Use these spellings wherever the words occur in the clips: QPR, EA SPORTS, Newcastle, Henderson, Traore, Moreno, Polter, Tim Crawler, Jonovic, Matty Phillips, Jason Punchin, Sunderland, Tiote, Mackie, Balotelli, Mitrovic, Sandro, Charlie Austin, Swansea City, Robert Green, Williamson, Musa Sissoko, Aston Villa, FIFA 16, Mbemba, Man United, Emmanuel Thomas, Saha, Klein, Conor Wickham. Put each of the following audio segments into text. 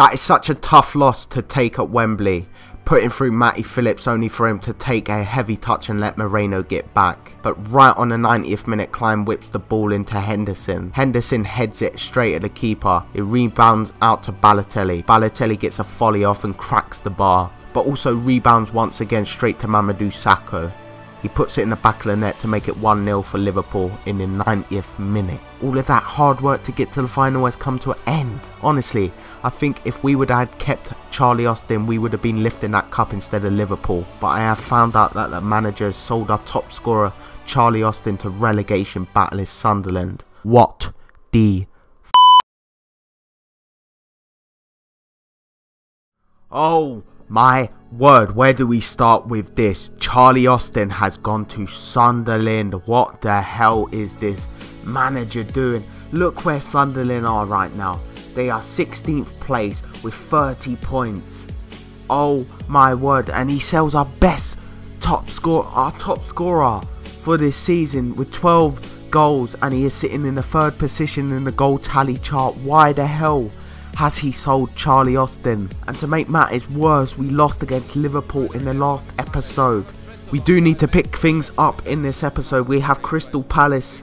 That is such a tough loss to take at Wembley, putting through Matty Phillips only for him to take a heavy touch and let Moreno get back. But right on the 90th minute, Klein whips the ball into Henderson. Henderson heads it straight at the keeper. It rebounds out to Balotelli. Balotelli gets a volley off and cracks the bar, but also rebounds once again straight to Mamadou Sakho. He puts it in the back of the net to make it 1-0 for Liverpool in the 90th minute. All of that hard work to get to the final has come to an end. Honestly, I think if we would have kept Charlie Austin, we would have been lifting that cup instead of Liverpool. But I have found out that the manager has sold our top scorer, Charlie Austin, to relegation battle in Sunderland. What the f***? Oh my word, where do we start with this? Charlie Austin has gone to Sunderland. What the hell is this manager doing? Look where Sunderland are right now. They are 16th place with 30 points. Oh my word, and he sells our best top scorer for this season with 12 goals, and he is sitting in the third position in the goal tally chart. Why the hell has he sold Charlie Austin? And to make matters worse, we lost against Liverpool in the last episode. We do need to pick things up in this episode. We have Crystal Palace,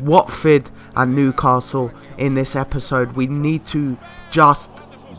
Watford and Newcastle in this episode. We need to just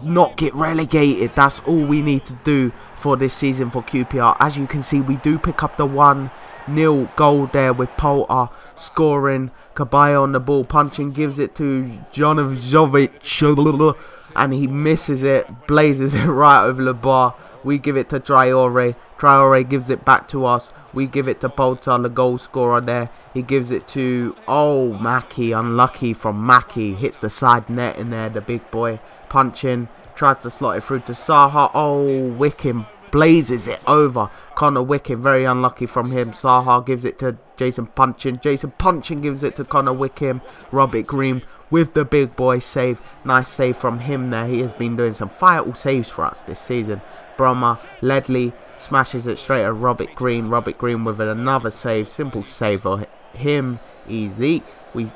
not get relegated. That's all we need to do for this season for QPR. As you can see, we do pick up the 1-0 goal there with Polter scoring. Kabayo on the ball, punching, gives it to Jonovic, and he misses it, blazes it right over the bar. We give it to Traore. Traore gives it back to us. We give it to Polter, the goal scorer there. He gives it to, oh, Mackie. Unlucky from Mackie. Hits the side net in there, the big boy. Punching, tries to slot it through to Saha. Oh, Wickham blazes it over. Conor Wickham, very unlucky from him. Saha gives it to Jason Punchin. Jason Punchin gives it to Conor Wickham. Robert Green with the big boy save. Nice save from him there. He has been doing some vital saves for us this season. Bromma Ledley smashes it straight at Robert Green. Robert Green with another save. Simple save for him. Easy. We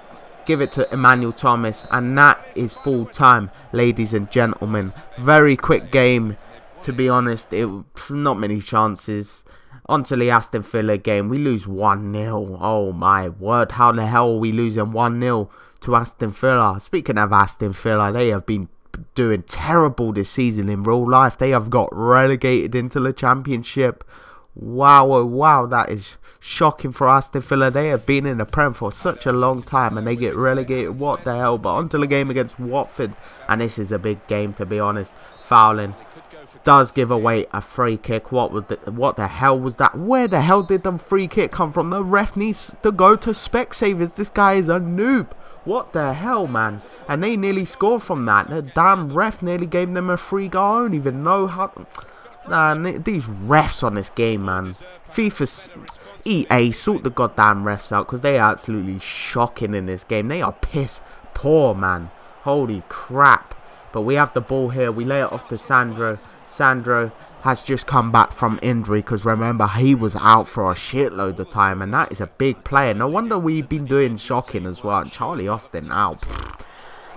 give it to Emmanuel Thomas, and that is full time, ladies and gentlemen. Very quick game. To be honest, not many chances. On to the Aston Villa game. We lose 1-0. Oh my word, how the hell are we losing 1-0 to Aston Villa? Speaking of Aston Villa, they have been doing terrible this season in real life. They have got relegated into the Championship. Wow, oh wow, that is shocking for Aston Villa. They have been in the Prem for such a long time and they get relegated. What the hell? But on to the game against Watford. And this is a big game, to be honest. Fouling does give away a free kick. What the hell was that? Where the hell did the free kick come from? The ref needs to go to Specsavers. This guy is a noob. What the hell, man? And they nearly scored from that. The damn ref nearly gave them a free goal. I don't even know how. Man, these refs on this game, man. FIFA, EA, sort the goddamn refs out, because they are absolutely shocking in this game. They are piss poor, man. Holy crap. But we have the ball here. We lay it off to Sandro. Sandro has just come back from injury, because remember, he was out for a shitload of time, and that is a big player. No wonder we've been doing shocking as well. Charlie Austin out.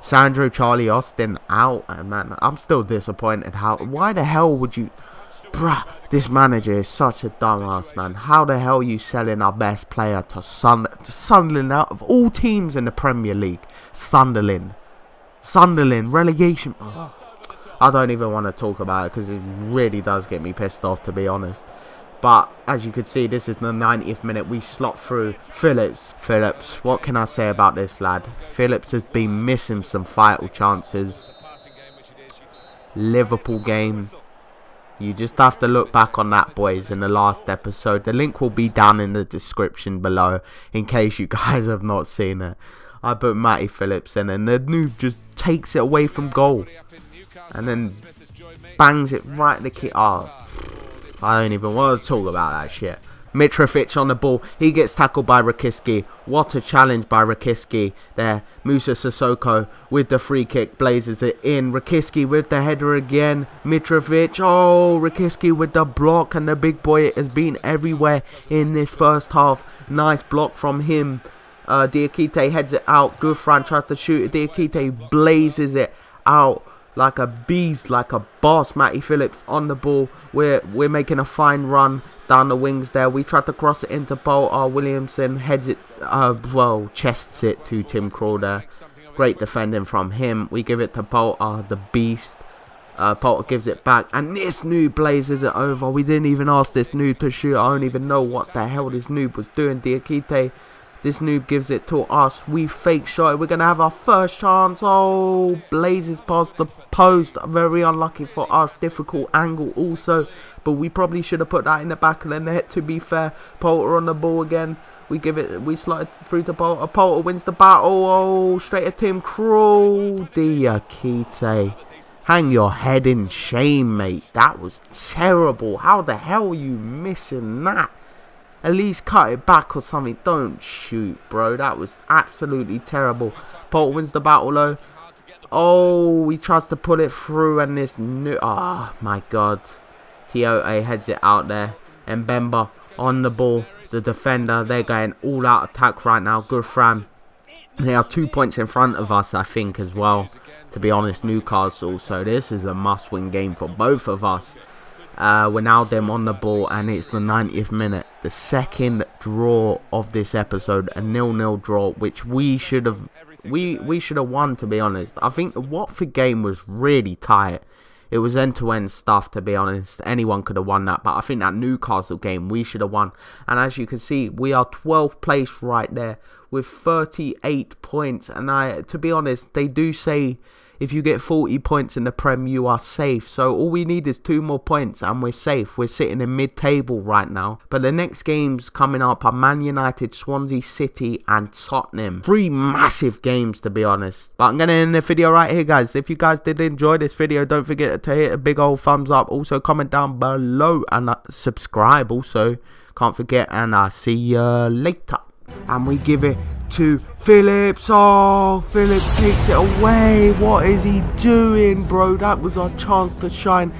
Sandro, Charlie Austin out. And man, I'm still disappointed. Why the hell would you? Bruh, this manager is such a dumbass, man. How the hell are you selling our best player to Sunderland, out of all teams in the Premier League? Sunderland relegation. Oh. I don't even want to talk about it because it really does get me pissed off, to be honest. But as you can see, this is the 90th minute. We slot through Phillips. Phillips, what can I say about this lad? Phillips has been missing some vital chances. Liverpool game. You just have to look back on that, boys, in the last episode. The link will be down in the description below in case you guys have not seen it. I put Matty Phillips in and the noob just takes it away from goal. And then bangs it right in the key. Oh, I don't even want to talk about that shit. Mitrovic on the ball. He gets tackled by Rakiski. What a challenge by Rakiski there. Musa Sissoko with the free kick. Blazes it in. Rakiski with the header again. Mitrovic. Oh, Rakiski with the block. And the big boy has been everywhere in this first half. Nice block from him. Diakite heads it out. Goufran tries to shoot it. Diakite blazes it out. like a beast, like a boss. Matty Phillips on the ball. We're making a fine run down the wings there. We tried to cross it into Polter. Williamson heads it, well, chests it to Tim Crawler. Great defending from him. We give it to Polter, the beast. Polter gives it back, and this noob blazes it over. We didn't even ask this noob to shoot. I don't even know what the hell this noob was doing. Diakite, this noob gives it to us. We fake shot it. We're going to have our first chance. Oh, blazes past the post. Very unlucky for us. Difficult angle also, but we probably should have put that in the back of the net, to be fair. Polter on the ball again. We give it, we slide through to Polter. Polter wins the battle. Oh, straight at Tim Crawl. Diakite, hang your head in shame, mate. That was terrible. How the hell are you missing that? At least cut it back or something. Don't shoot, bro. That was absolutely terrible. Polter wins the battle, though. Oh, he tries to pull it through, and this new... Oh, my God. Tiote heads it out there. And Mbemba on the ball. The defender, they're going all out attack right now. Goufran. They are 2 points in front of us, I think, as well, to be honest, Newcastle. So this is a must-win game for both of us. We're now them on the ball, and it's the 90th minute. The second draw of this episode, a 0-0 draw, which we should have won, to be honest. I think the Watford game was really tight. It was end-to-end stuff, to be honest. Anyone could have won that, but I think that Newcastle game, we should have won. And as you can see, we are 12th place right there with 38 points. And to be honest, they do say if you get 40 points in the Prem, you are safe. So all we need is 2 more points and we're safe. We're sitting in mid-table right now. But the next games coming up are Man United, Swansea City and Tottenham. 3 massive games, to be honest. But I'm going to end the video right here, guys. If you guys did enjoy this video, don't forget to hit a big old thumbs up. Also, comment down below and subscribe also. Can't forget, and I'll see you later. And we give it to Phillips. Oh, Phillips takes it away. What is he doing, bro? That was our chance to shine.